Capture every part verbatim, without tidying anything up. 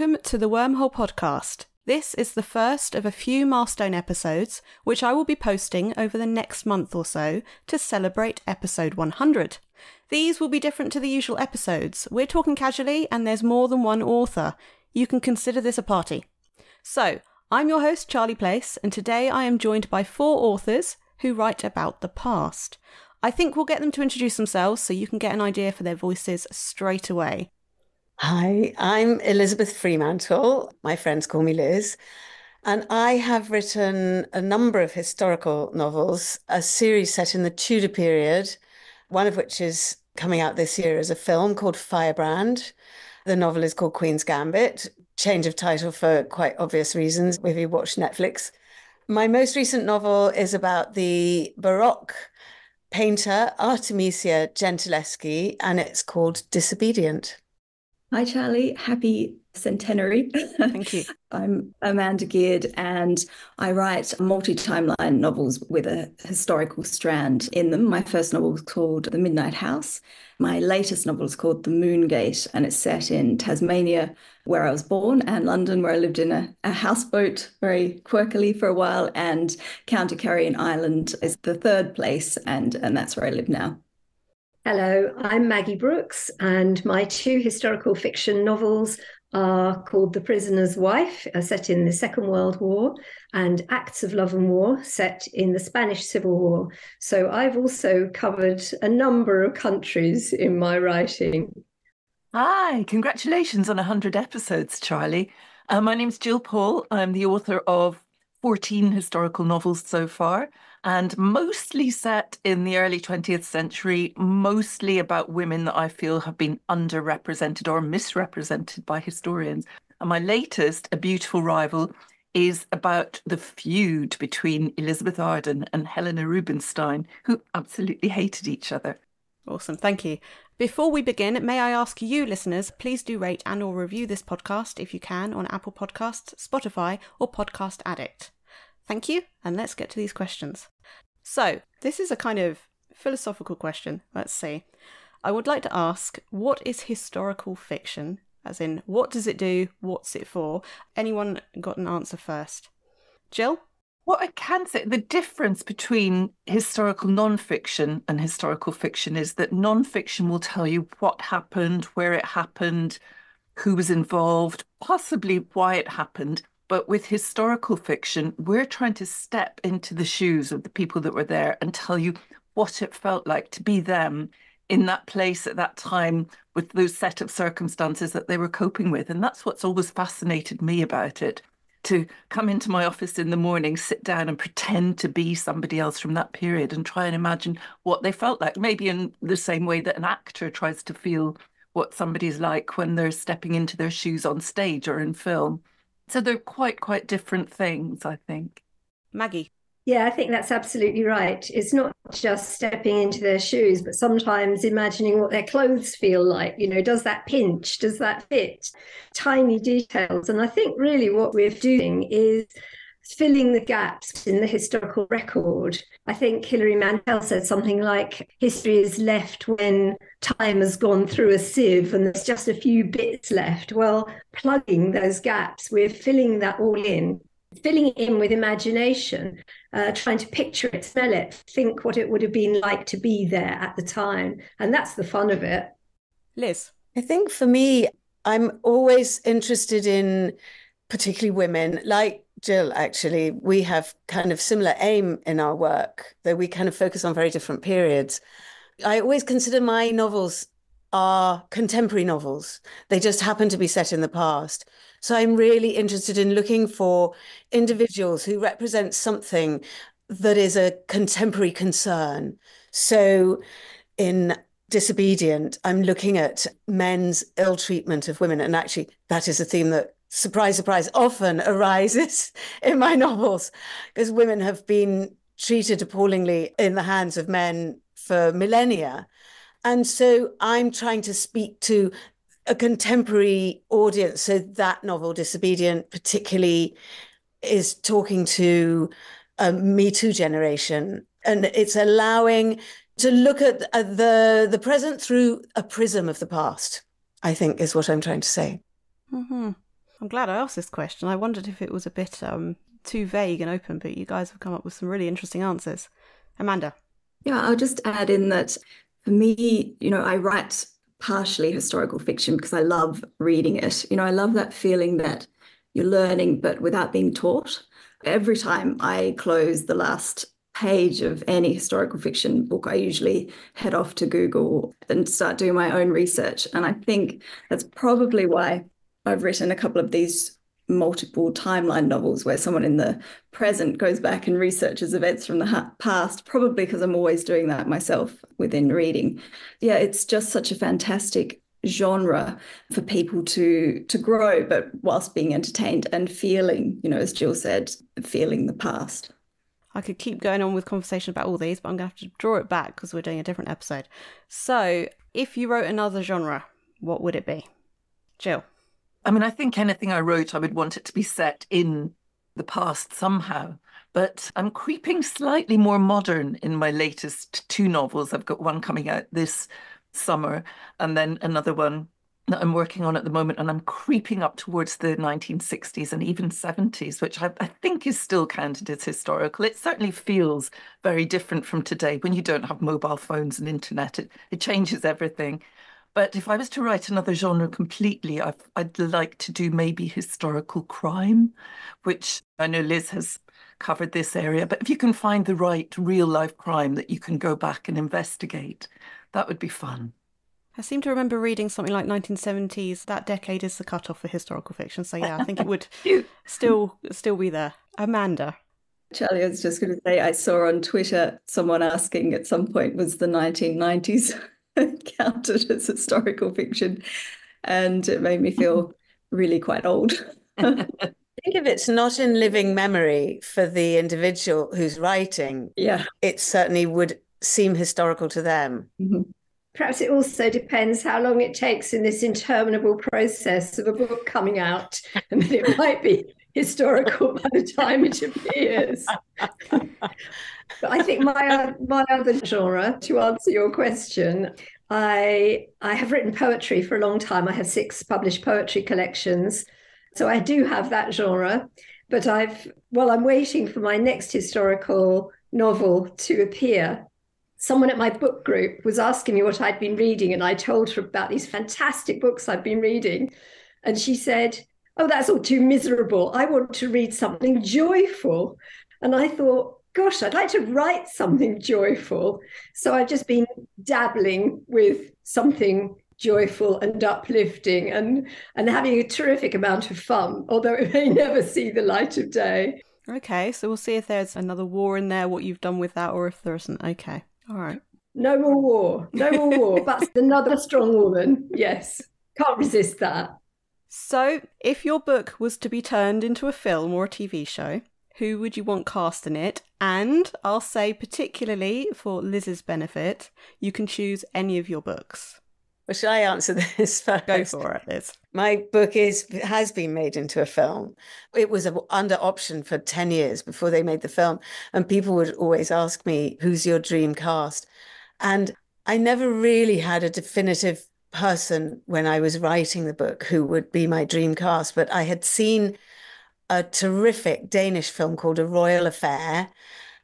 Welcome to the Wormhole podcast. This is the first of a few milestone episodes, which I will be posting over the next month or so to celebrate episode one hundred. These will be different to the usual episodes. We're talking casually and there's more than one author. You can consider this a party. So, I'm your host, Charlie Place, and today I am joined by four authors who write about the past. I think we'll get them to introduce themselves so you can get an idea for their voices straight away. Hi, I'm Elizabeth Fremantle. My friends call me Liz. And I have written a number of historical novels, a series set in the Tudor period, one of which is coming out this year as a film called Firebrand. The novel is called Queen's Gambit. Change of title for quite obvious reasons if you watch Netflix. My most recent novel is about the Baroque painter Artemisia Gentileschi, and it's called Disobedient. Hi, Charlie. Happy centenary. Thank you. I'm Amanda Geard, and I write multi-timeline novels with a historical strand in them. My first novel is called The Midnight House. My latest novel is called The Moon Gate, and it's set in Tasmania, where I was born, and London, where I lived in a, a houseboat very quirkily for a while, and County Kerry in Ireland is the third place, and, and that's where I live now. Hello, I'm Maggie Brookes, and my two historical fiction novels are called The Prisoner's Wife, set in the Second World War, and Acts of Love and War, set in the Spanish Civil War. So I've also covered a number of countries in my writing. Hi, congratulations on one hundred episodes, Charlie. Uh, my name's Gill Paul. I'm the author of fourteen historical novels so far, and mostly set in the early twentieth century, mostly about women that I feel have been underrepresented or misrepresented by historians. And my latest, A Beautiful Rival, is about the feud between Elizabeth Arden and Helena Rubinstein, who absolutely hated each other. Awesome, thank you. Before we begin, may I ask you, listeners, please do rate and or review this podcast, if you can, on Apple Podcasts, Spotify or Podcast Addict. Thank you, and let's get to these questions. So, this is a kind of philosophical question. Let's see. I would like to ask, what is historical fiction? As in, what does it do? What's it for? Anyone got an answer first? Jill? What I can say, the difference between historical non-fiction and historical fiction is that non-fiction will tell you what happened, where it happened, who was involved, possibly why it happened. But with historical fiction, we're trying to step into the shoes of the people that were there and tell you what it felt like to be them in that place at that time with those set of circumstances that they were coping with. And that's what's always fascinated me about it, to come into my office in the morning, sit down and pretend to be somebody else from that period and try and imagine what they felt like, maybe in the same way that an actor tries to feel what somebody's like when they're stepping into their shoes on stage or in film. So they're quite, quite different things, I think. Maggie? Yeah, I think that's absolutely right. It's not just stepping into their shoes, but sometimes imagining what their clothes feel like. You know, does that pinch? Does that fit? Tiny details. And I think really what we're doing is filling the gaps in the historical record. I think Hilary Mantel said something like, history is left when time has gone through a sieve and there's just a few bits left. Well, plugging those gaps, we're filling that all in, filling it in with imagination, uh, trying to picture it, smell it, think what it would have been like to be there at the time. And that's the fun of it. Liz? I think for me, I'm always interested in particularly women, like Jill, actually, we have kind of similar aim in our work, though we kind of focus on very different periods. I always consider my novels are contemporary novels. They just happen to be set in the past. So I'm really interested in looking for individuals who represent something that is a contemporary concern. So in Disobedient, I'm looking at men's ill treatment of women. And actually, that is a theme that, surprise, surprise, often arises in my novels, because women have been treated appallingly in the hands of men for millennia. And so I'm trying to speak to a contemporary audience. So that novel, Disobedient, particularly is talking to a Me Too generation, and it's allowing to look at the, the present through a prism of the past, I think is what I'm trying to say. Mm-hmm. I'm glad I asked this question. I wondered if it was a bit um, too vague and open, but you guys have come up with some really interesting answers. Amanda? Yeah, I'll just add in that for me, you know, I write partially historical fiction because I love reading it. You know, I love that feeling that you're learning, but without being taught. Every time I close the last page of any historical fiction book, I usually head off to Google and start doing my own research. And I think that's probably why I've written a couple of these multiple timeline novels where someone in the present goes back and researches events from the past, probably because I'm always doing that myself within reading. Yeah, it's just such a fantastic genre for people to to grow, but whilst being entertained and feeling, you know, as Jill said, feeling the past. I could keep going on with conversation about all these, but I'm going to have to draw it back because we're doing a different episode. So if you wrote another genre, what would it be? Jill? I mean, I think anything I wrote, I would want it to be set in the past somehow. But I'm creeping slightly more modern in my latest two novels. I've got one coming out this summer and then another one that I'm working on at the moment. And I'm creeping up towards the nineteen sixties and even seventies, which I, I think is still counted as historical. It certainly feels very different from today when you don't have mobile phones and internet. It, it changes everything. But if I was to write another genre completely, I've, I'd like to do maybe historical crime, which I know Liz has covered this area. But if you can find the right real life crime that you can go back and investigate, that would be fun. I seem to remember reading something like nineteen seventies. That decade is the cutoff for historical fiction. So, yeah, I think it would still still be there. Amanda? Charlie, I was just going to say, I saw on Twitter someone asking at some point, was the nineteen nineties counted as historical fiction? And it made me feel really quite old. Think if it's not in living memory for the individual who's writing, yeah, it certainly would seem historical to them. Mm-hmm. Perhaps it also depends how long it takes in this interminable process of a book coming out. I mean, it might be historical by the time it appears. But I think my my other genre, to answer your question, I I have written poetry for a long time. I have six published poetry collections, so I do have that genre. But I've while I'm waiting for my next historical novel to appear, someone at my book group was asking me what I'd been reading, and I told her about these fantastic books I've been reading, and she said, "Oh, that's all too miserable. I want to read something joyful." And I thought, gosh, I'd like to write something joyful. So I've just been dabbling with something joyful and uplifting and, and having a terrific amount of fun, although it may never see the light of day. Okay, so we'll see if there's another war in there, what you've done with that, or if there isn't. Okay, all right. No more war, no more war. That's another strong woman, yes. Can't resist that. So if your book was to be turned into a film or a T V show, who would you want cast in it? And I'll say, particularly for Liz's benefit, you can choose any of your books. Well, should I answer this first? Go for it, Liz. My book is has been made into a film. It was under option for ten years before they made the film. And people would always ask me, who's your dream cast? And I never really had a definitive person when I was writing the book who would be my dream cast. But I had seen a terrific Danish film called A Royal Affair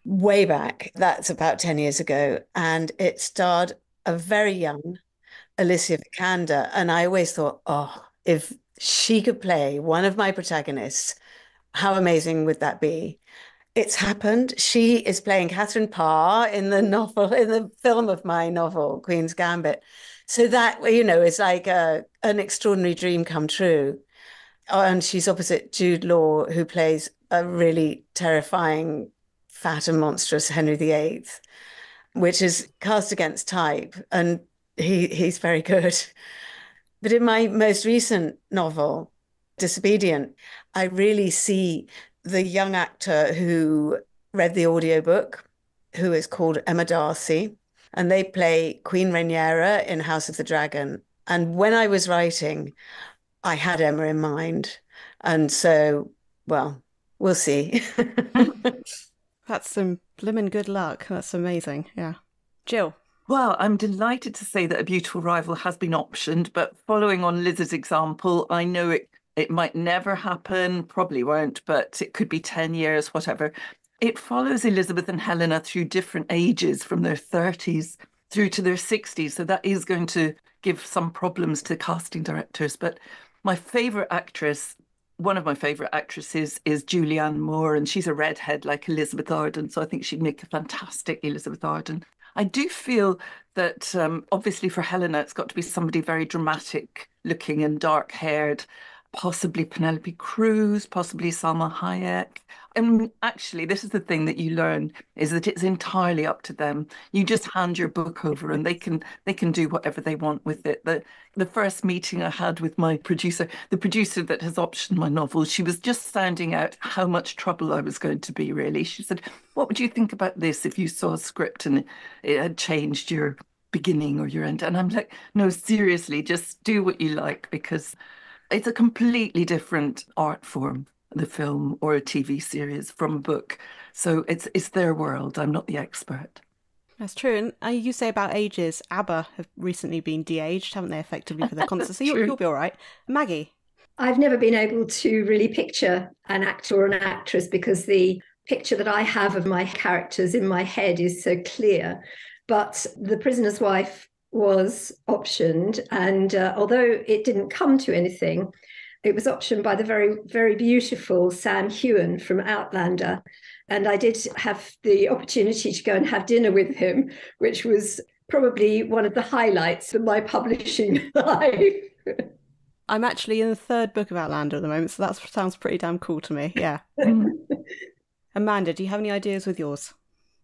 way back. That's about ten years ago. And it starred a very young Alicia Vikander. And I always thought, oh, if she could play one of my protagonists, how amazing would that be? It's happened. She is playing Catherine Parr in the novel, in the film of my novel, Queen's Gambit. So that, you know, is like a, an extraordinary dream come true. And she's opposite Jude Law, who plays a really terrifying, fat and monstrous Henry the Eighth, which is cast against type. And he he's very good. But in my most recent novel, Disobedient, I really see the young actor who read the audiobook, who is called Emma Darcy, and they play Queen Rhaenyra in House of the Dragon. And when I was writing, I had Emma in mind. And so, well, we'll see. That's some blimmin' good luck. That's amazing. Yeah. Jill? Well, I'm delighted to say that A Beautiful Rival has been optioned, but following on Liz's example, I know it It might never happen, probably won't, but it could be ten years, whatever. It follows Elizabeth and Helena through different ages, from their thirties through to their sixties. So that is going to give some problems to casting directors. But my favourite actress, one of my favourite actresses is Julianne Moore, and she's a redhead like Elizabeth Arden. So I think she'd make a fantastic Elizabeth Arden. I do feel that um, obviously for Helena, it's got to be somebody very dramatic looking and dark haired, possibly Penelope Cruz, possibly Salma Hayek. And actually, this is the thing that you learn, is that it's entirely up to them. You just hand your book over and they can they can do whatever they want with it. The, the first meeting I had with my producer, the producer that has optioned my novel, she was just sounding out how much trouble I was going to be, really. She said, what would you think about this if you saw a script and it had changed your beginning or your end? And I'm like, no, seriously, just do what you like, because it's a completely different art form, the film or a T V series, from a book. So it's it's their world. I'm not the expert. That's true. And you say about ages, ABBA have recently been de-aged, haven't they, effectively, for the concert? So you'll, you'll be all right. Maggie? I've never been able to really picture an actor or an actress, because the picture that I have of my characters in my head is so clear. But The Prisoner's Wife was optioned, and uh, although it didn't come to anything, it was optioned by the very, very beautiful Sam Heughan from Outlander. And I did have the opportunity to go and have dinner with him, which was probably one of the highlights of my publishing life. I'm actually in the third book of Outlander at the moment, so that sounds pretty damn cool to me. Yeah. Amanda, do you have any ideas with yours?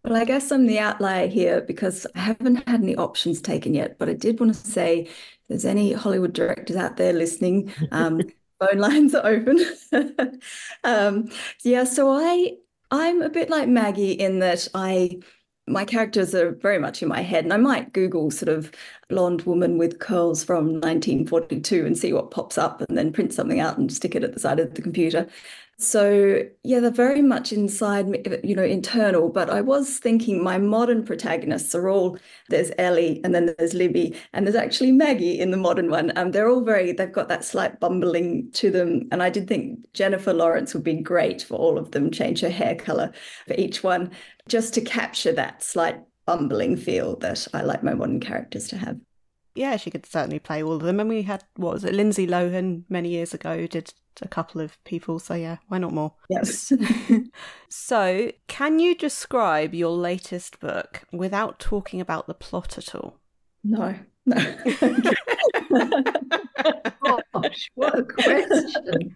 Well, I guess I'm the outlier here because I haven't had any options taken yet, but I did want to say if there's any Hollywood directors out there listening, um, phone lines are open. um, yeah, so I, I'm a bit like Maggie in that I, my characters are very much in my head, and I might Google sort of blonde woman with curls from nineteen forty-two and see what pops up, and then print something out and stick it at the side of the computer. So, yeah, they're very much inside me, you know, internal. But I was thinking my modern protagonists are all, there's Ellie and then there's Libby and there's actually Maggie in the modern one. Um, they're all very, they've got that slight bumbling to them. And I did think Jennifer Lawrence would be great for all of them, change her hair colour for each one, just to capture that slight bumbling feel that I like my modern characters to have. Yeah, she could certainly play all of them. And we had, what was it, Lindsay Lohan many years ago did a couple of people. So yeah, why not more? Yes. So can you describe your latest book without talking about the plot at all? No. No. Gosh, what a question.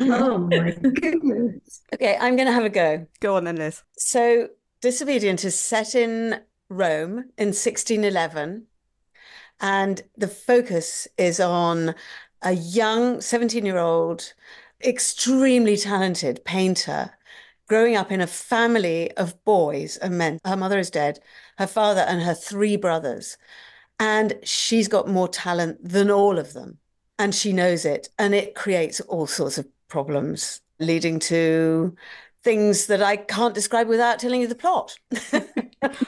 Oh my goodness. Okay, I'm going to have a go. Go on then, Liz. So Disobedient is set in Rome in sixteen eleven. And the focus is on a young seventeen-year-old, extremely talented painter growing up in a family of boys and men. Her mother is dead, her father and her three brothers. And she's got more talent than all of them. And she knows it. And it creates all sorts of problems, leading to things that I can't describe without telling you the plot.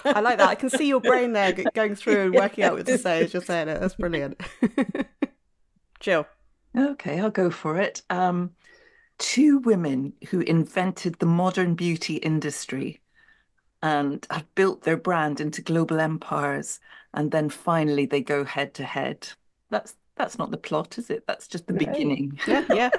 I like that. I can see your brain there going through and working out what to say as you're saying it. That's brilliant. Jill. Okay, I'll go for it. Um, two women who invented the modern beauty industry and have built their brand into global empires, and then finally they go head to head. That's that's not the plot, is it? That's just the no. beginning. Yeah, yeah.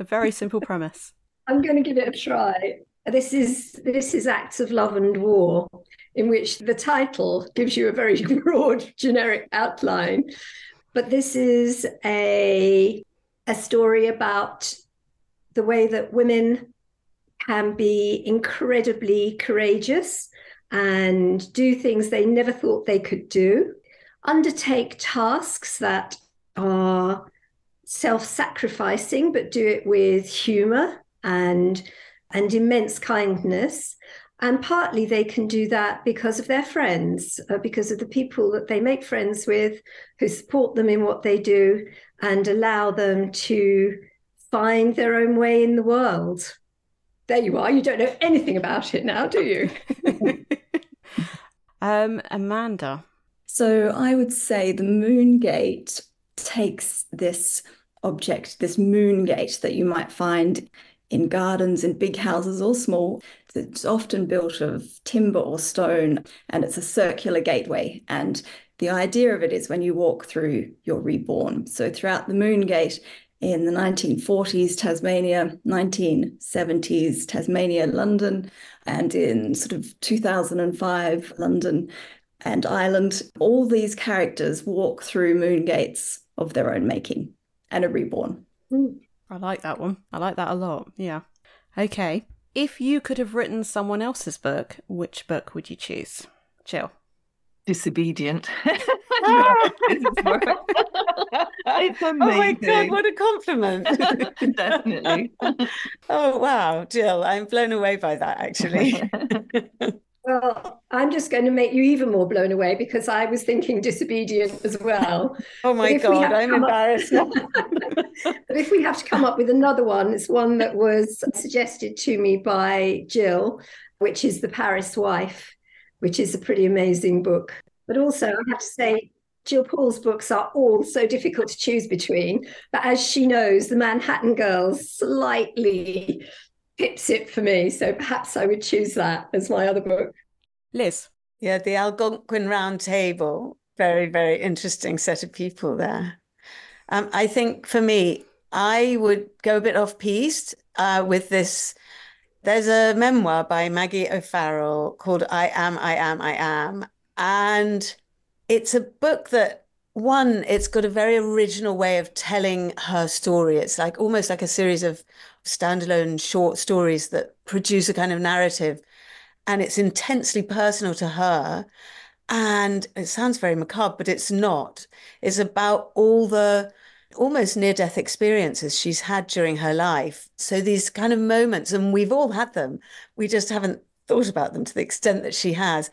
A very simple premise. I'm going to give it a try. This is this is Acts of Love and War, in which the title gives you a very broad, generic outline. But this is a, a story about the way that women can be incredibly courageous and do things they never thought they could do, undertake tasks that are self-sacrificing, but do it with humour and and immense kindness. And partly they can do that because of their friends, uh, because of the people that they make friends with, who support them in what they do and allow them to find their own way in the world. There you are. You don't know anything about it now, do you? um, Amanda. So I would say The Moon Gate takes this object, this moon gate that you might find in gardens, in big houses or small. It's often built of timber or stone, and it's a circular gateway. And the idea of it is when you walk through, you're reborn. So throughout the Moon Gate in the nineteen forties, Tasmania, nineteen seventies, Tasmania, London, and in sort of two thousand five, London and Ireland, all these characters walk through moon gates of their own making and are reborn. I like that one. I like that a lot. Yeah. Okay. If you could have written someone else's book, which book would you choose? Jill. Disobedient. It's amazing. Oh my God, what a compliment. Definitely. Oh, wow, Jill, I'm blown away by that, actually. Well, I'm just going to make you even more blown away because I was thinking Disobedient as well. Oh my God, I'm embarrassed. Up... But if we have to come up with another one, it's one that was suggested to me by Jill, which is The Paris Wife, which is a pretty amazing book. But also, I have to say, Gill Paul's books are all so difficult to choose between. But as she knows, The Manhattan Girls slightly pips it for me. So perhaps I would choose that as my other book. Liz? Yeah, the Algonquin Round Table. Very, very interesting set of people there. Um, I think for me, I would go a bit off-piste uh, with this. There's a memoir by Maggie O'Farrell called I Am, I Am, I Am. And it's a book that, one, it's got a very original way of telling her story. It's like almost like a series of standalone short stories that produce a kind of narrative. And it's intensely personal to her. And it sounds very macabre, but it's not. It's about all the almost near-death experiences she's had during her life. So these kind of moments, and we've all had them, we just haven't thought about them to the extent that she has.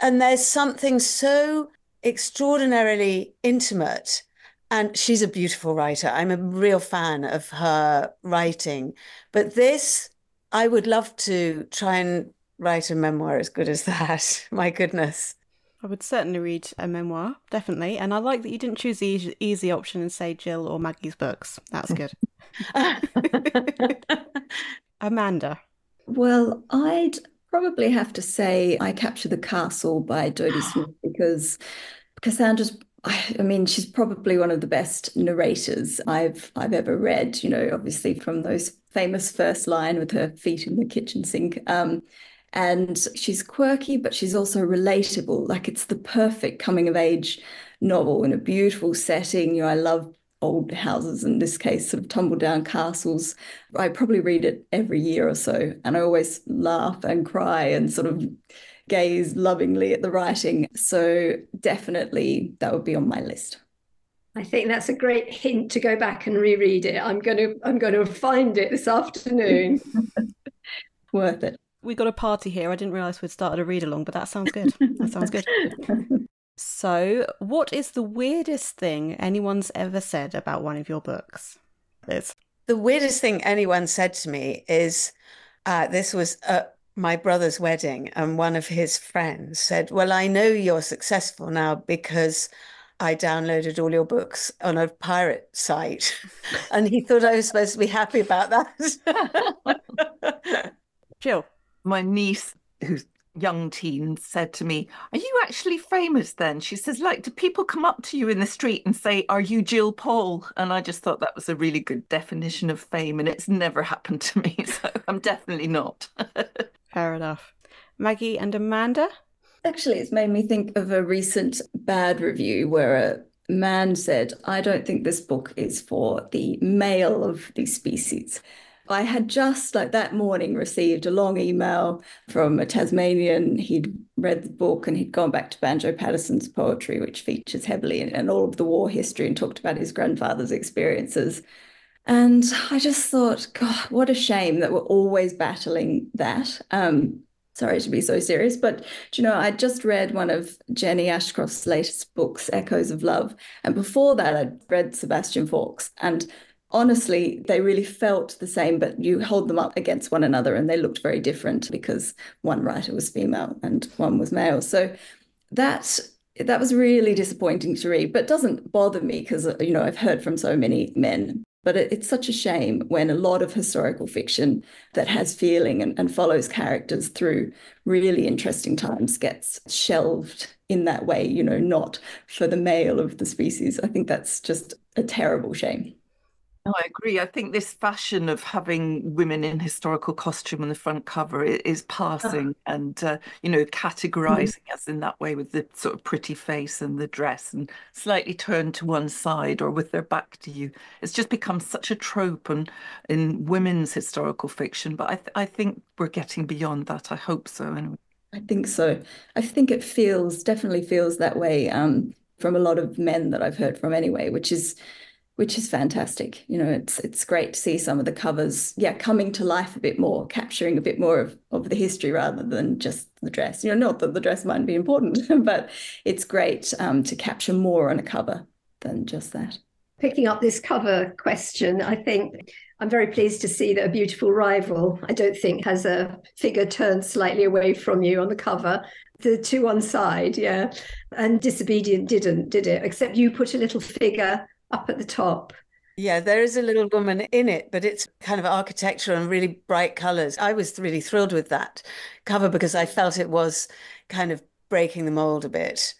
And there's something so extraordinarily intimate. And she's a beautiful writer. I'm a real fan of her writing. But this, I would love to try and write a memoir as good as that. My goodness. I would certainly read a memoir, definitely. And I like that you didn't choose the easy, easy option and say Jill or Maggie's books. That's good. Amanda. Well, I'd probably have to say I Capture the Castle by Dodie Smith because Cassandra's, I mean, she's probably one of the best narrators I've I've ever read, you know, obviously from those famous first line with her feet in the kitchen sink. Um And she's quirky, but she's also relatable. Like it's the perfect coming of age novel in a beautiful setting. You know, I love old houses, in this case, sort of tumble down castles. I probably read it every year or so. And I always laugh and cry and sort of gaze lovingly at the writing. So definitely that would be on my list. I think that's a great hint to go back and reread it. I'm going to, I'm going to find it this afternoon. Worth it. We got a party here. I didn't realise we'd started a read-along, but that sounds good. That sounds good. So, what is the weirdest thing anyone's ever said about one of your books, Liz? The weirdest thing anyone said to me is, uh, this was at my brother's wedding, and one of his friends said, well, I know you're successful now because I downloaded all your books on a pirate site. And he thought I was supposed to be happy about that. Jill? My niece, who's young teen, said to me, are you actually famous then? She says, like, do people come up to you in the street and say, are you Gill Paul? And I just thought that was a really good definition of fame, and it's never happened to me, so I'm definitely not. Fair enough. Maggie and Amanda? Actually, it's made me think of a recent bad review where a man said, I don't think this book is for the male of the species. I had just like that morning received a long email from a Tasmanian. He'd read the book and he'd gone back to Banjo Paterson's poetry, which features heavily in, in all of the war history, and talked about his grandfather's experiences. And I just thought, God, what a shame that we're always battling that. Um, sorry to be so serious, but you know, I just read one of Jenny Ashcroft's latest books, Echoes of Love. And before that, I'd read Sebastian Fawkes, and honestly, they really felt the same, but you hold them up against one another and they looked very different because one writer was female and one was male. So that that was really disappointing to read, but doesn't bother me because, you know, I've heard from so many men. But it, it's such a shame when a lot of historical fiction that has feeling and, and follows characters through really interesting times gets shelved in that way, you know, not for the male of the species. I think that's just a terrible shame. No, I agree. I think this fashion of having women in historical costume on the front cover is passing and, uh, you know, categorising mm-hmm. us in that way with the sort of pretty face and the dress and slightly turned to one side or with their back to you. It's just become such a trope in, in women's historical fiction. But I, th- I think we're getting beyond that. I hope so. Anyway. I think so. I think it feels, definitely feels that way um, from a lot of men that I've heard from anyway, which is... Which is fantastic. You know, it's it's great to see some of the covers, yeah, coming to life a bit more, capturing a bit more of, of the history rather than just the dress. You know, not that the dress might be important, but it's great um, to capture more on a cover than just that. Picking up this cover question, I think I'm very pleased to see that A Beautiful Rival, I don't think, has a figure turned slightly away from you on the cover. The to one side, yeah. And Disobedient didn't, did it? Except you put a little figure up at the top. Yeah, there is a little woman in it, but it's kind of architectural and really bright colours. I was really thrilled with that cover because I felt it was kind of breaking the mould a bit.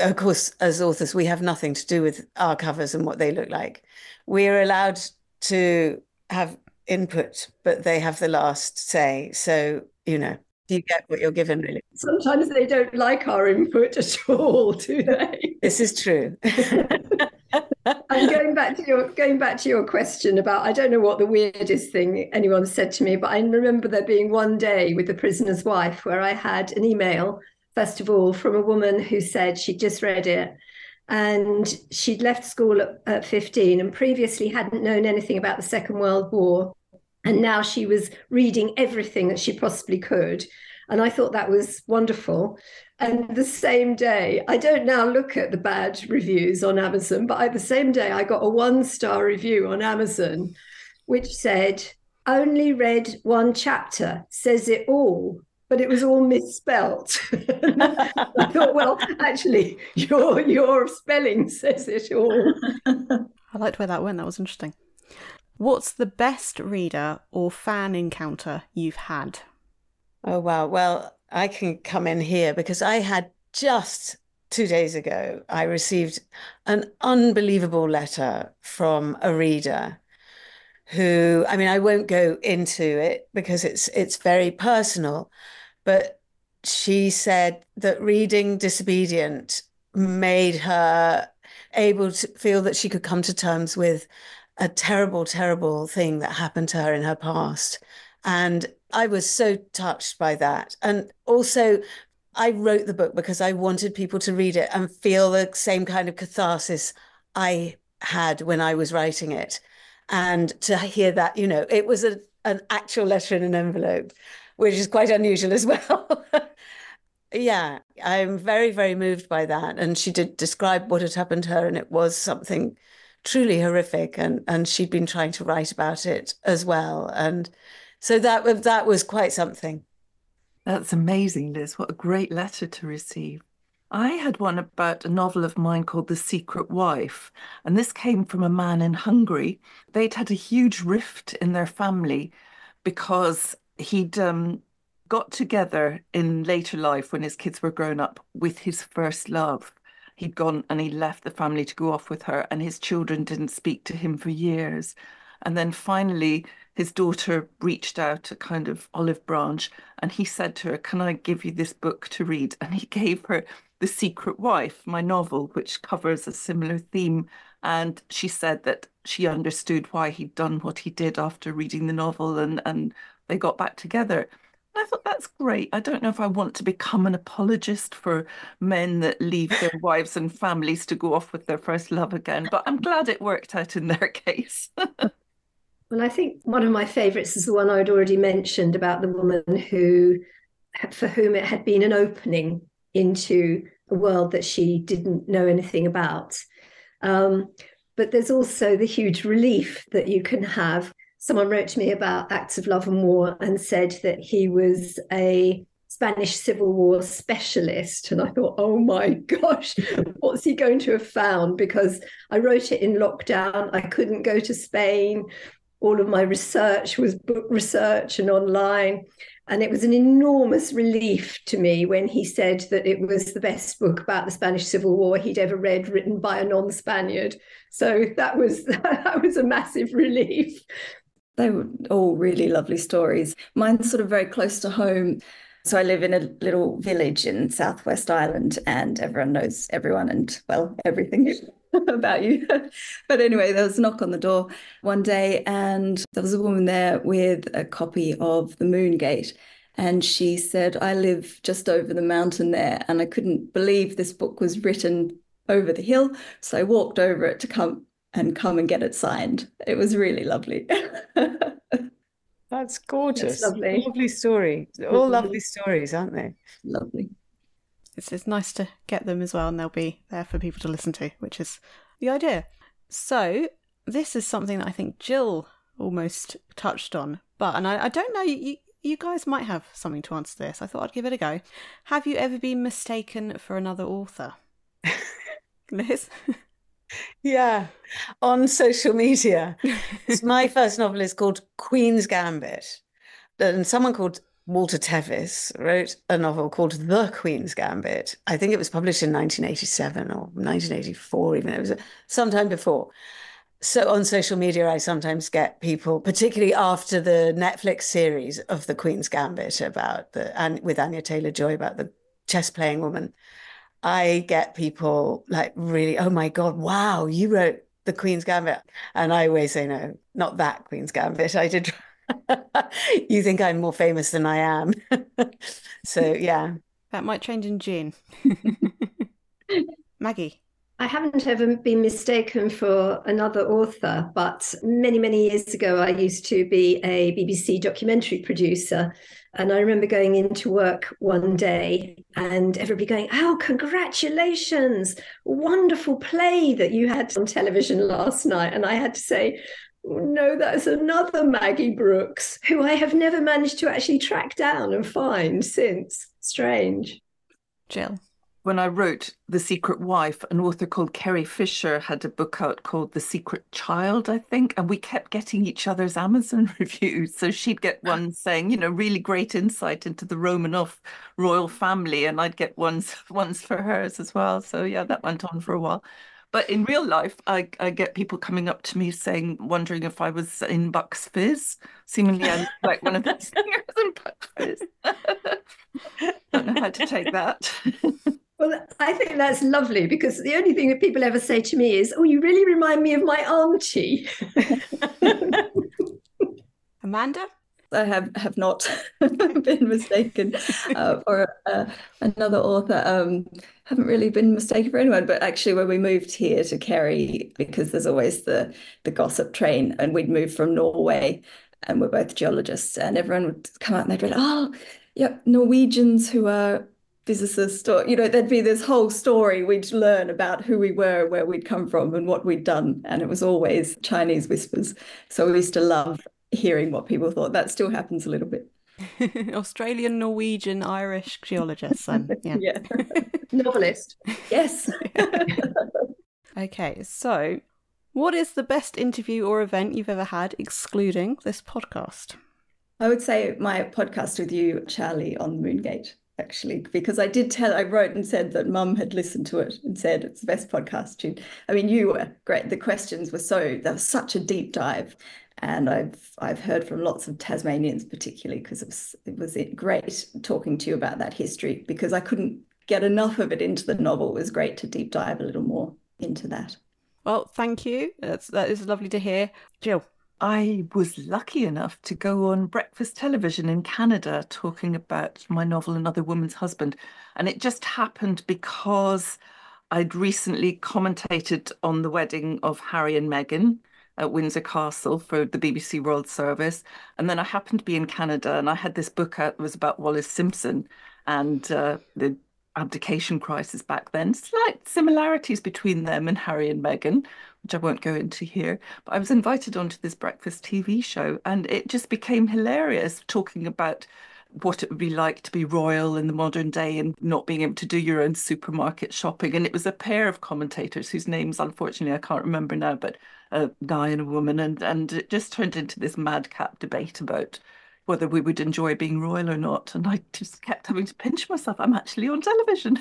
Of course, as authors, we have nothing to do with our covers and what they look like. We're allowed to have input, but they have the last say. So, you know, you get what you're given, really. Sometimes they don't like our input at all, do they? This is true. And going back to your going back to your question about, I don't know what the weirdest thing anyone said to me, but I remember there being one day with The Prisoner's Wife where I had an email, first of all, from a woman who said she'd just read it and she'd left school at, at fifteen and previously hadn't known anything about the Second World War. And now she was reading everything that she possibly could. And I thought that was wonderful. And the same day, I don't now look at the bad reviews on Amazon, but I, the same day I got a one-star review on Amazon, which said, only read one chapter, says it all, but it was all misspelt. I thought, well, actually, your, your spelling says it all. I liked where that went. That was interesting. What's the best reader or fan encounter you've had? Oh, wow. Well, I can come in here because I had just two days ago, I received an unbelievable letter from a reader who, I mean, I won't go into it because it's it's very personal, but she said that reading Disobedient made her able to feel that she could come to terms with a terrible, terrible thing that happened to her in her past. And I was so touched by that. And also, I wrote the book because I wanted people to read it and feel the same kind of catharsis I had when I was writing it. And to hear that, you know, it was a, an actual letter in an envelope, which is quite unusual as well. Yeah, I'm very, very moved by that. And she did describe what had happened to her, and it was something truly horrific. And, and she'd been trying to write about it as well. And so that, that was quite something. That's amazing, Liz. What a great letter to receive. I had one about a novel of mine called The Secret Wife. And this came from a man in Hungary. They'd had a huge rift in their family because he'd um, got together in later life when his kids were grown up with his first love. He'd gone and he left the family to go off with her and his children didn't speak to him for years. And then finally, his daughter reached out a kind of olive branch and he said to her, can I give you this book to read? And he gave her The Secret Wife, my novel, which covers a similar theme. And she said that she understood why he'd done what he did after reading the novel and, and they got back together. And I thought, that's great. I don't know if I want to become an apologist for men that leave their wives and families to go off with their first love again, but I'm glad it worked out in their case. Well, I think one of my favourites is the one I'd already mentioned about the woman who, for whom it had been an opening into a world that she didn't know anything about. Um, but there's also the huge relief that you can have. Someone wrote to me about Acts of Love and War and said that he was a Spanish Civil War specialist. And I thought, oh my gosh, what's he going to have found? Because I wrote it in lockdown. I couldn't go to Spain. All of my research was book research and online. And it was an enormous relief to me when he said that it was the best book about the Spanish Civil War he'd ever read, written by a non-Spaniard. So that was that was a massive relief. They were all really lovely stories. Mine's sort of very close to home. So I live in a little village in Southwest Ireland, and everyone knows everyone and, well, everything about you. But anyway, there was a knock on the door one day, and there was a woman there with a copy of The Moon Gate. And she said, I live just over the mountain there, and I couldn't believe this book was written over the hill. So I walked over it to come and come and get it signed. It was really lovely. That's gorgeous. That's lovely. Lovely story. All lovely stories, aren't they? Lovely. It's, it's nice to get them as well, and they'll be there for people to listen to, which is the idea. So this is something that I think Gill almost touched on, but and I, I don't know, you, you guys might have something to answer this. I thought I'd give it a go. Have you ever been mistaken for another author? Liz? Yeah, on social media. It's my first novel is called Queen's Gambit, and someone called Walter Tevis wrote a novel called The Queen's Gambit. I think it was published in nineteen eighty-seven or nineteen eighty-four, even. It was sometime before. So on social media, I sometimes get people, particularly after the Netflix series of The Queen's Gambit about the and with Anya Taylor-Joy about the chess-playing woman. I get people like, really, oh my God, wow, you wrote The Queen's Gambit. And I always say, no, not that Queen's Gambit. I did. You think I'm more famous than I am. So, yeah. That might change in June. Maggie? I haven't ever been mistaken for another author, but many, many years ago, I used to be a B B C documentary producer. And I remember going into work one day and everybody going, oh, congratulations, wonderful play that you had on television last night. And I had to say, no, that's another Maggie Brookes, who I have never managed to actually track down and find since. Strange. Jill? When I wrote The Secret Wife, an author called Kerry Fisher had a book out called The Secret Child, I think, and we kept getting each other's Amazon reviews. So she'd get one saying, you know, really great insight into the Romanov royal family, and I'd get ones, ones for hers as well. So, yeah, that went on for a while. But in real life, I, I get people coming up to me saying, wondering if I was in Bucks Fizz. Seemingly, I'm like one of the singers in Bucks Fizz. Don't know how to take that. Well, I think that's lovely, because the only thing that people ever say to me is, oh, you really remind me of my auntie. Amanda? I have, have not been mistaken uh, for uh, another author. Um, haven't really been mistaken for anyone, but actually when we moved here to Kerry, because there's always the, the gossip train, and we'd moved from Norway, and we're both geologists, and everyone would come out and they'd be like, oh, yep, Norwegians who are physicists, or, you know, there'd be this whole story we'd learn about who we were, where we'd come from and what we'd done. And it was always Chinese whispers. So we used to love hearing what people thought. That still happens a little bit. Australian, Norwegian, Irish geologists. Um, yeah. yeah. Novelist. Yes. Okay, so what is the best interview or event you've ever had, excluding this podcast? I would say my podcast with you, Charlie, on The Moon Gate, actually, because I did tell, I wrote and said that Mum had listened to it and said it's the best podcast. She'd, I mean, you were great. The questions were so, that was such a deep dive. And I've I've heard from lots of Tasmanians, particularly, because it was, it was great talking to you about that history, because I couldn't get enough of it into the novel. It was great to deep dive a little more into that. Well, thank you. That's, that is lovely to hear. Jill? I was lucky enough to go on breakfast television in Canada talking about my novel Another Woman's Husband. And it just happened because I'd recently commentated on the wedding of Harry and Meghan at Windsor Castle for the B B C World Service. And then I happened to be in Canada and I had this book out that was about Wallace Simpson and uh, the abdication crisis back then. Slight similarities between them and Harry and Meghan, which I won't go into here. But I was invited onto this breakfast T V show and it just became hilarious talking about what it would be like to be royal in the modern day and not being able to do your own supermarket shopping. And it was a pair of commentators whose names, unfortunately, I can't remember now, but a guy and a woman. And, and it just turned into this madcap debate about whether we would enjoy being royal or not. And I just kept having to pinch myself. I'm actually on television.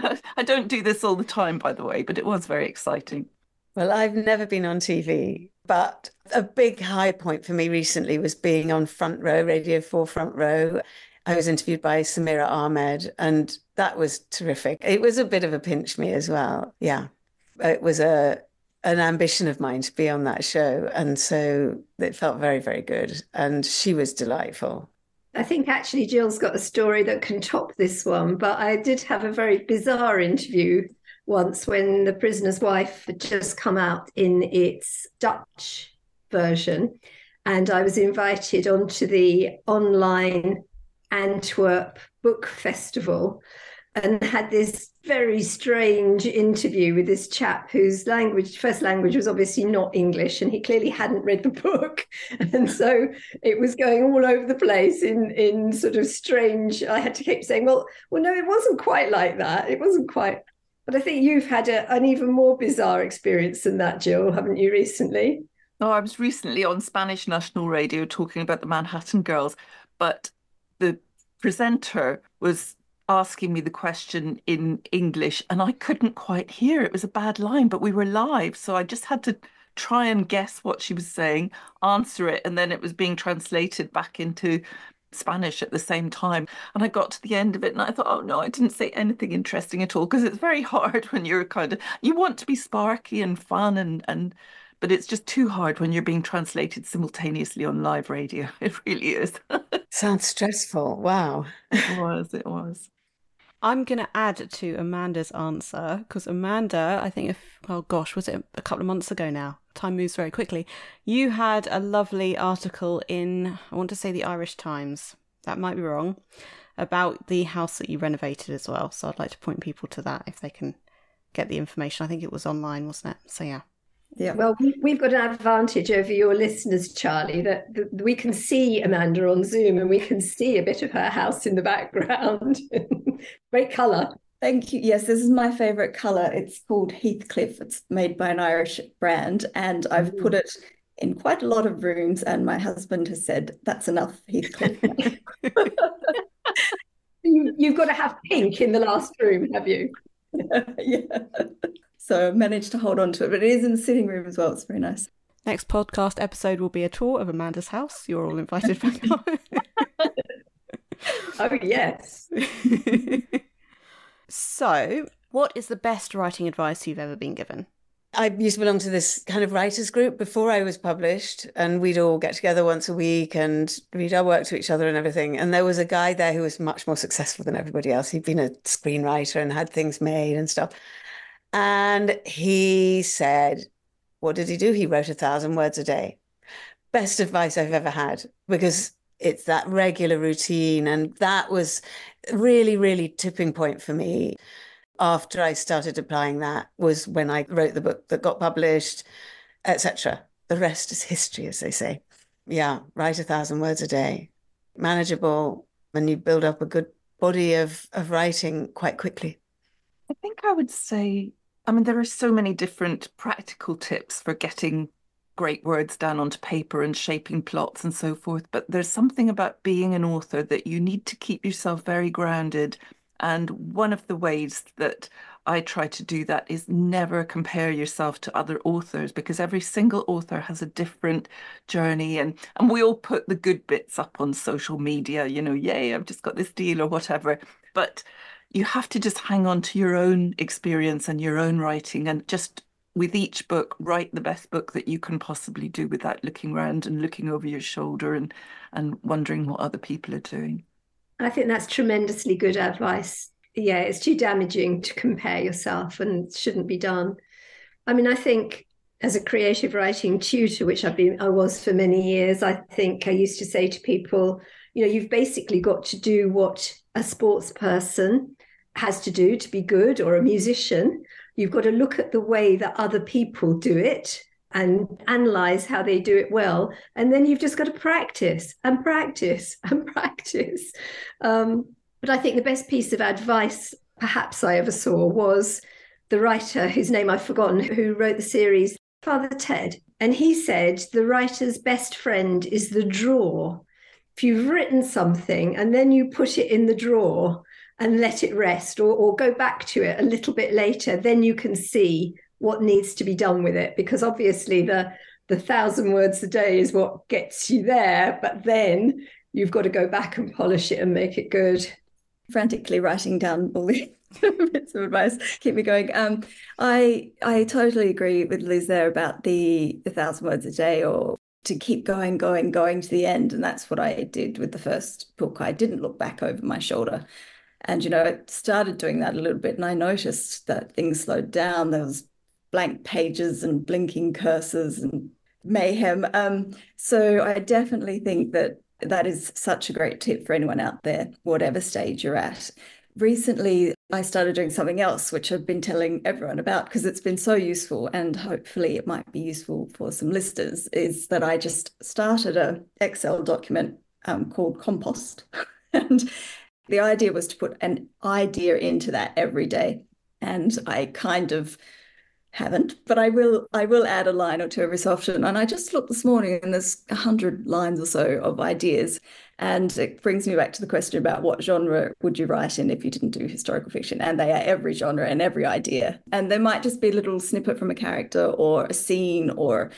I don't do this all the time, by the way, but it was very exciting. Well, I've never been on T V, but a big high point for me recently was being on Front Row, Radio four Front Row. I was interviewed by Samira Ahmed, and that was terrific. It was a bit of a pinch me as well. Yeah, it was a an ambition of mine to be on that show. And so it felt very, very good. And she was delightful. I think actually Jill's got a story that can top this one, but I did have a very bizarre interview once when The Prisoner's Wife had just come out in its Dutch version. And I was invited onto the online Antwerp Book Festival and had this very strange interview with this chap whose language, first language was obviously not English, and he clearly hadn't read the book. And so it was going all over the place in, in sort of strange, I had to keep saying, well, well, no, it wasn't quite like that. It wasn't quite. But I think you've had a, an even more bizarre experience than that, Jill, haven't you, recently? No, I was recently on Spanish National Radio talking about the Manhattan Girls, but the presenter was asking me the question in English, and I couldn't quite hear. It was a bad line, but we were live, so I just had to try and guess what she was saying, answer it, and then it was being translated back into Spanish at the same time. And I got to the end of it and I thought, oh no, I didn't say anything interesting at all, because it's very hard when you're kind of, you want to be sparky and fun and and but it's just too hard when you're being translated simultaneously on live radio. It really is. Sounds stressful. Wow. It was, it was. I'm going to add to Amanda's answer, because Amanda, I think, if, oh gosh, was it a couple of months ago now? Time moves very quickly. You had a lovely article in, I want to say the Irish Times, that might be wrong, about the house that you renovated as well. So I'd like to point people to that if they can get the information. I think it was online, wasn't it? So yeah. Yeah, well, we've got an advantage over your listeners, Charlie, that we can see Amanda on Zoom and we can see a bit of her house in the background. Great colour. Thank you. Yes, this is my favourite colour. It's called Heathcliff. It's made by an Irish brand, and I've put it in quite a lot of rooms, and my husband has said, that's enough, Heathcliff. you, you've got to have pink in the last room, have you? Yeah. So I managed to hold on to it, but it is in the sitting room as well. It's very nice. Next podcast episode will be a tour of Amanda's house. You're all invited back on. Oh, yes. So what is the best writing advice you've ever been given? I used to belong to this kind of writers group before I was published, and we'd all get together once a week and read our work to each other and everything. And there was a guy there who was much more successful than everybody else. He'd been a screenwriter and had things made and stuff. And he said, what did he do? He wrote a thousand words a day. Best advice I've ever had, because it's that regular routine. And that was really, really tipping point for me. After I started applying that was when I wrote the book that got published, et cetera. The rest is history, as they say. Yeah, write a thousand words a day. Manageable, and you build up a good body of, of writing quite quickly. I think I would say, I mean, there are so many different practical tips for getting great words down onto paper and shaping plots and so forth. But there's something about being an author that you need to keep yourself very grounded. And one of the ways that I try to do that is never compare yourself to other authors, because every single author has a different journey. And, and we all put the good bits up on social media, you know, yay, I've just got this deal or whatever. But you have to just hang on to your own experience and your own writing, and just with each book, write the best book that you can possibly do without looking around and looking over your shoulder and, and wondering what other people are doing. I think that's tremendously good advice. Yeah, it's too damaging to compare yourself and shouldn't be done. I mean, I think as a creative writing tutor, which I've been, I was for many years, I think I used to say to people, you know, you've basically got to do what a sports person has to do to be good, or a musician. You've got to look at the way that other people do it and analyze how they do it well. And then you've just got to practice and practice and practice. Um, but I think the best piece of advice perhaps I ever saw was the writer whose name I've forgotten, who wrote the series, Father Ted. And he said, the writer's best friend is the drawer. If you've written something and then you put it in the drawer and let it rest, or, or go back to it a little bit later, then you can see what needs to be done with it. Because obviously the, the thousand words a day is what gets you there, but then you've got to go back and polish it and make it good. Frantically writing down all the bits of advice, keep me going. Um, I I totally agree with Liz there about the, the thousand words a day, or to keep going, going, going to the end. And that's what I did with the first book. I didn't look back over my shoulder. And, you know, I started doing that a little bit and I noticed that things slowed down. There was blank pages and blinking cursors and mayhem. Um, so I definitely think that that is such a great tip for anyone out there, whatever stage you're at. Recently, I started doing something else, which I've been telling everyone about because it's been so useful, and hopefully it might be useful for some listeners, is that I just started an Excel document um, called Compost. And the idea was to put an idea into that every day. And I kind of haven't, but I will I will add a line or two every so often. And I just looked this morning and there's one hundred lines or so of ideas. And it brings me back to the question about what genre would you write in if you didn't do historical fiction? And they are every genre and every idea. And there might just be a little snippet from a character or a scene or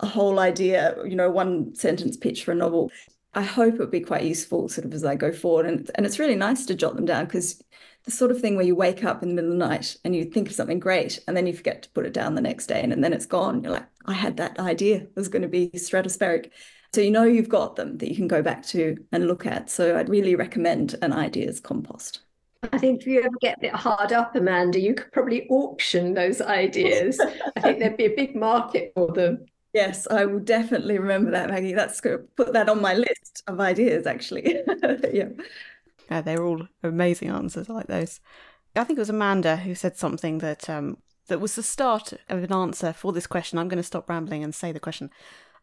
a whole idea, you know, one sentence pitch for a novel. I hope it would be quite useful sort of as I go forward. And, and it's really nice to jot them down, because the sort of thing where you wake up in the middle of the night and you think of something great and then you forget to put it down the next day, and, and then it's gone. You're like, I had that idea. It was going to be stratospheric. So you know you've got them that you can go back to and look at. So I'd really recommend an ideas compost. I think if you ever get a bit hard up, Amanda, you could probably auction those ideas. I think there'd be a big market for them. Yes, I will definitely remember that, Maggie. That's going to put that on my list of ideas, actually. Yeah. Yeah, they're all amazing answers like those. I think it was Amanda who said something that um, that was the start of an answer for this question. I'm going to stop rambling and say the question.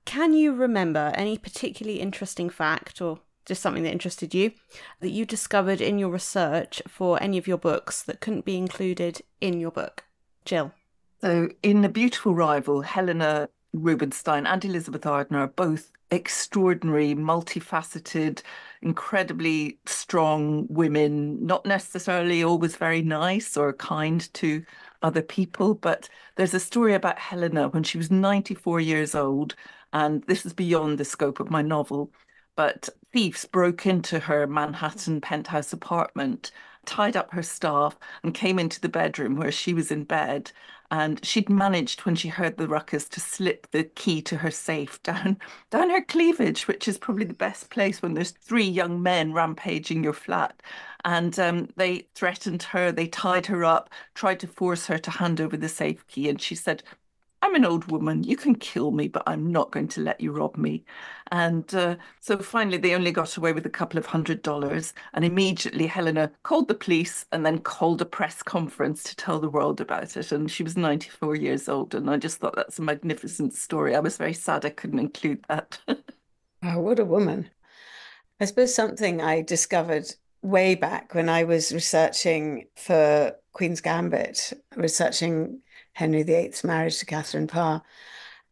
Can you remember any particularly interesting fact, or just something that interested you, that you discovered in your research for any of your books that couldn't be included in your book? Jill. So in A Beautiful Rival, Helena Rubinstein and Elizabeth Arden are both extraordinary, multifaceted, incredibly strong women, not necessarily always very nice or kind to other people. But there's a story about Helena when she was ninety-four years old, and this is beyond the scope of my novel, but thieves broke into her Manhattan penthouse apartment, tied up her staff, and came into the bedroom where she was in bed. And she'd managed, when she heard the ruckus, to slip the key to her safe down down her cleavage, which is probably the best place when there's three young men rampaging your flat. And um, they threatened her, they tied her up, tried to force her to hand over the safe key. And she said, I'm an old woman, you can kill me, but I'm not going to let you rob me. And uh, so finally, they only got away with a couple of hundred dollars. And immediately Helena called the police and then called a press conference to tell the world about it. And she was ninety-four years old. And I just thought that's a magnificent story. I was very sad I couldn't include that. Oh, what a woman. I suppose something I discovered way back when I was researching for Queen's Gambit, researching Henry the Eighth's marriage to Catherine Parr,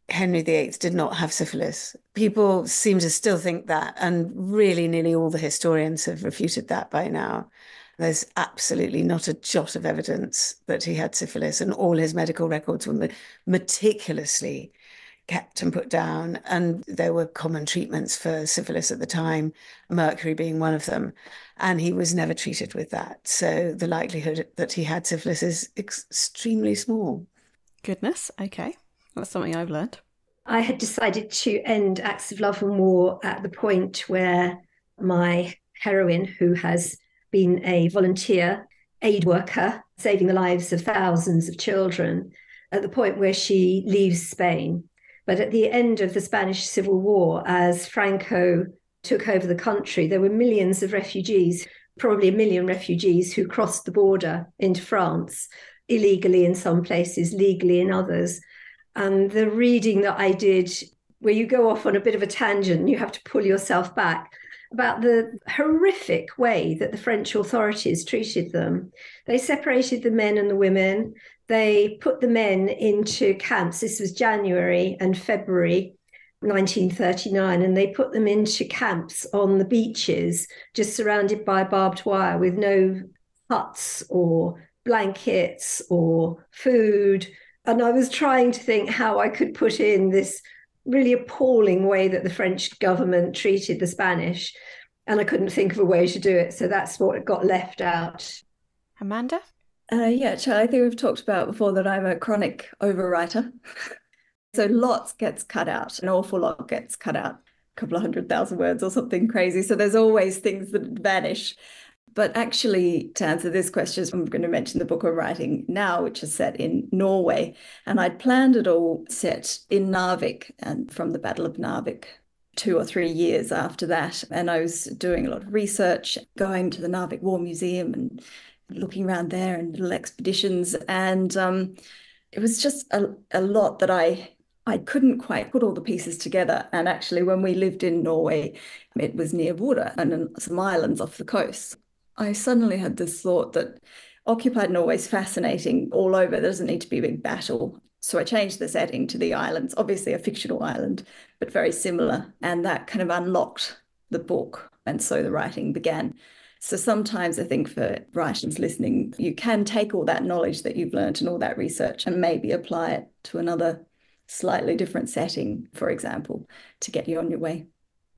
Henry the Eighth did not have syphilis. People seem to still think that, and really nearly all the historians have refuted that by now. There's absolutely not a jot of evidence that he had syphilis, and all his medical records were meticulously kept and put down, and there were common treatments for syphilis at the time, mercury being one of them, and he was never treated with that. So the likelihood that he had syphilis is extremely small. Goodness, okay. That's something I've learned. I had decided to end Acts of Love and War at the point where my heroine, who has been a volunteer aid worker, saving the lives of thousands of children, at the point where she leaves Spain. But at the end of the Spanish Civil War, as Franco took over the country, there were millions of refugees, probably a million refugees, who crossed the border into France, illegally in some places, legally in others. and the reading that I did, where you go off on a bit of a tangent and you have to pull yourself back, about the horrific way that the French authorities treated them. They separated the men and the women. They put the men into camps. This was January and February nineteen thirty-nine, and they put them into camps on the beaches, just surrounded by barbed wire with no huts or blankets or food. And I was trying to think how I could put in this really appalling way that the French government treated the Spanish, and I couldn't think of a way to do it. So that's what got left out. Amanda? Uh, yeah, Charlie, I think we've talked about before that I'm a chronic overwriter. So lots gets cut out, an awful lot gets cut out, a couple of hundred thousand words or something crazy. So there's always things that vanish. But actually, to answer this question, I'm going to mention the book I'm writing now, which is set in Norway. And I'd planned it all set in Narvik, and from the Battle of Narvik two or three years after that. And I was doing a lot of research, going to the Narvik War Museum and looking around there and little expeditions. And um, it was just a, a lot that I... I couldn't quite put all the pieces together. And actually, when we lived in Norway, it was near water and some islands off the coast. I suddenly had this thought that occupied Norway is fascinating all over. There doesn't need to be a big battle. So I changed the setting to the islands, obviously a fictional island, but very similar. And that kind of unlocked the book. And so the writing began. So sometimes I think for writers listening, you can take all that knowledge that you've learned and all that research and maybe apply it to another slightly different setting, for example, to get you on your way.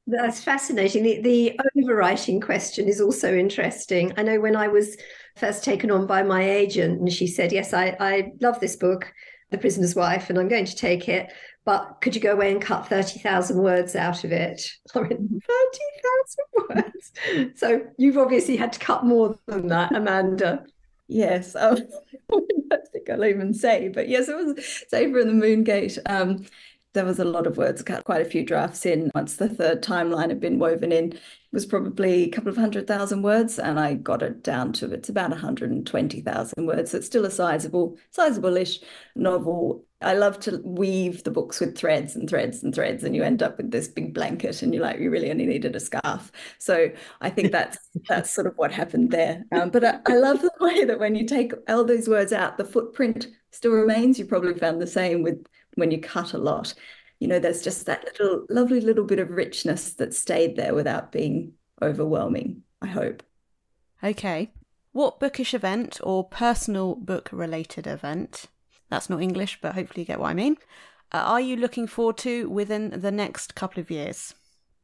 That's fascinating. The, the overwriting question is also interesting. I know when I was first taken on by my agent and she said, yes, I, I love this book, The Prisoner's Wife, and I'm going to take it, but could you go away and cut thirty thousand words out of it? I mean, thirty thousand words? So you've obviously had to cut more than that, Amanda. Yes, I don't think I'll even say, but yes, it was Sabre and the Moon Gate. Um, there was a lot of words cut, quite a few drafts in. Once the third timeline had been woven in, it was probably a couple of hundred thousand words, and I got it down to, it's about one hundred twenty thousand words. So it's still a sizable, sizable-ish novel. I love to weave the books with threads and threads and threads, and you end up with this big blanket and you're like, you really only needed a scarf. So I think that's that's sort of what happened there. Um, but I, I love the way that when you take all those words out, the footprint still remains. You probably found the same with when you cut a lot. You know, there's just that little lovely little bit of richness that stayed there without being overwhelming, I hope. Okay. What bookish event or personal book-related event... that's not English, but hopefully you get what I mean. Uh, are you looking forward to within the next couple of years?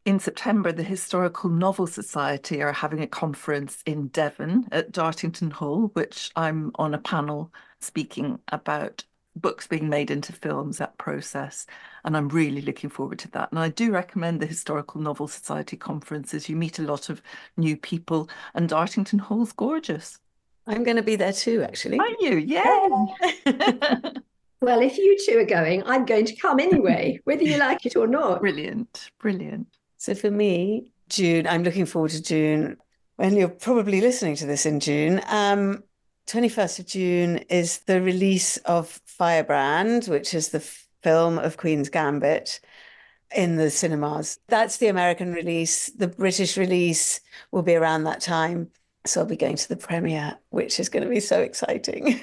In September, the Historical Novel Society are having a conference in Devon at Dartington Hall, which I'm on a panel speaking about books being made into films, that process. And I'm really looking forward to that. And I do recommend the Historical Novel Society conferences. You meet a lot of new people, and Dartington Hall's gorgeous. I'm going to be there too, actually. Are you? Yeah. Well, if you two are going, I'm going to come anyway, whether you like it or not. Brilliant. Brilliant. So for me, June, I'm looking forward to June. And you're probably listening to this in June. Um, twenty-first of June is the release of Firebrand, which is the f- film of Queen's Gambit in the cinemas. That's the American release. The British release will be around that time. So I'll be going to the premiere, which is going to be so exciting.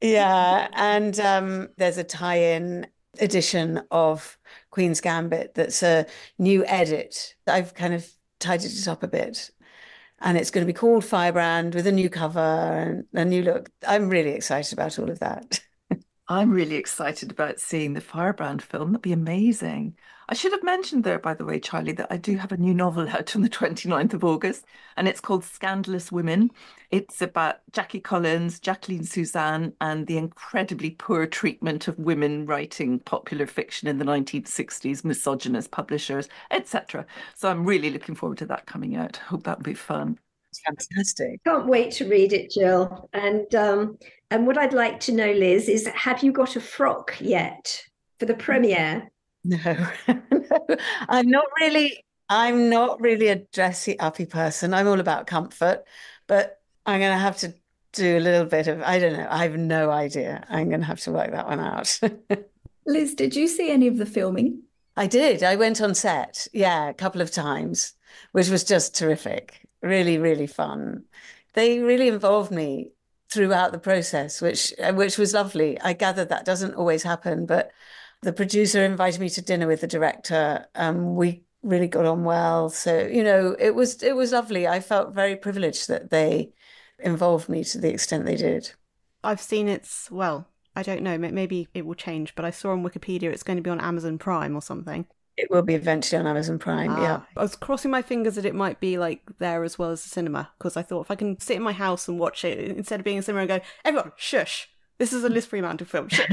Yeah. And um, there's a tie-in edition of Queen's Gambit that's a new edit. I've kind of tidied it up a bit. And it's going to be called Firebrand with a new cover and a new look. I'm really excited about all of that. I'm really excited about seeing the Firebrand film. That'd be amazing. I should have mentioned there, by the way, Charlie, that I do have a new novel out on the twenty-ninth of August, and it's called Scandalous Women. It's about Jackie Collins, Jacqueline Suzanne, and the incredibly poor treatment of women writing popular fiction in the nineteen sixties, misogynist publishers, et cetera. So I'm really looking forward to that coming out. Hope that'll be fun. Fantastic. Can't wait to read it, Jill. And um, and what I'd like to know, Liz, is have you got a frock yet for the premiere? No, no. I'm not really, I'm not really a dressy, uppy person. I'm all about comfort, but I'm going to have to do a little bit of, I don't know, I have no idea. I'm going to have to work that one out. Liz, did you see any of the filming? I did. I went on set, yeah, a couple of times, which was just terrific. Really, really fun. They really involved me throughout the process, which which was lovely. I gather that doesn't always happen, but the producer invited me to dinner with the director. Um, we really got on well. So, you know, it was it was lovely. I felt very privileged that they involved me to the extent they did. I've seen it's, well, I don't know, maybe it will change, but I saw on Wikipedia it's going to be on Amazon Prime or something. It will be eventually on Amazon Prime, ah, yeah. I was crossing my fingers that it might be like there as well as the cinema, because I thought if I can sit in my house and watch it, instead of being in a cinema and go, everyone, shush, this is a Liz Fremantle film, shush.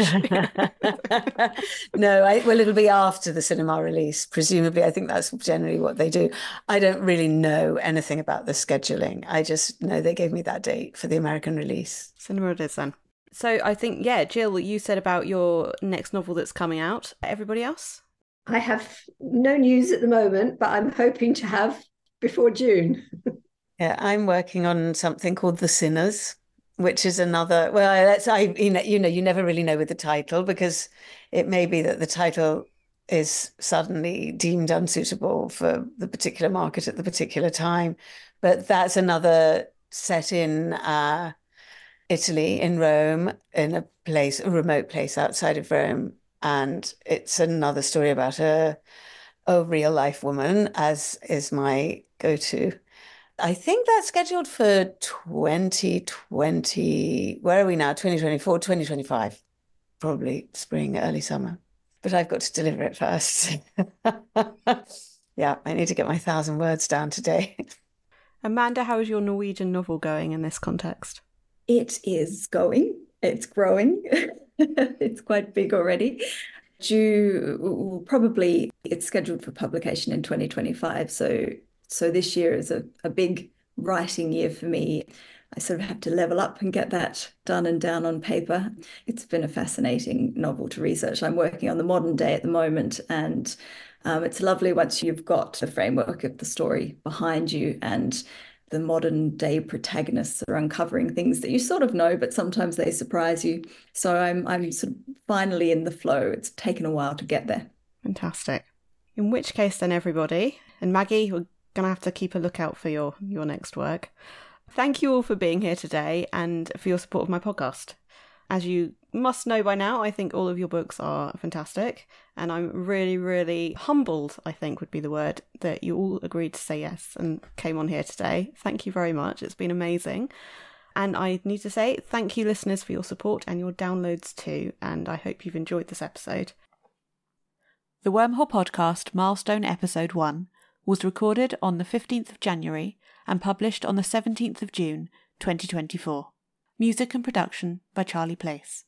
No, I, well, it'll be after the cinema release, presumably. I think that's generally what they do. I don't really know anything about the scheduling. I just know they gave me that date for the American release. Cinema it is then. So I think, yeah, Jill, you said about your next novel that's coming out. Everybody else? I have no news at the moment, but I'm hoping to have before June. Yeah, I'm working on something called The Sinners, which is another, well, that's, I, you know, you know, you never really know with the title, because it may be that the title is suddenly deemed unsuitable for the particular market at the particular time. But that's another set in uh, Italy, in Rome, in a place, a remote place outside of Rome. And it's another story about a, a real-life woman, as is my go-to. I think that's scheduled for twenty twenty. Where are we now? twenty twenty-four, twenty twenty-five. Probably spring, early summer. But I've got to deliver it first. Yeah, I need to get my thousand words down today. Amanda, how is your Norwegian novel going in this context? It is going. It's growing. It's quite big already. Due, probably it's scheduled for publication in twenty twenty-five. So so this year is a, a big writing year for me. I sort of have to level up and get that done and down on paper. It's been a fascinating novel to research. I'm working on the modern day at the moment, and um, it's lovely once you've got the framework of the story behind you and the modern day protagonists are uncovering things that you sort of know, but sometimes they surprise you. So I'm I'm sort of finally in the flow. It's taken a while to get there. Fantastic. In which case then, everybody, and Maggie, we're going to have to keep a lookout for your, your next work. Thank you all for being here today and for your support of my podcast. As you must know by now, I think all of your books are fantastic. And I'm really, really humbled, I think would be the word, that you all agreed to say yes and came on here today. Thank you very much. It's been amazing. And I need to say thank you, listeners, for your support and your downloads too. And I hope you've enjoyed this episode. The Wormhole Podcast Milestone Episode one was recorded on the fifteenth of January and published on the seventeenth of June, twenty twenty-four. Music and production by Charlie Place.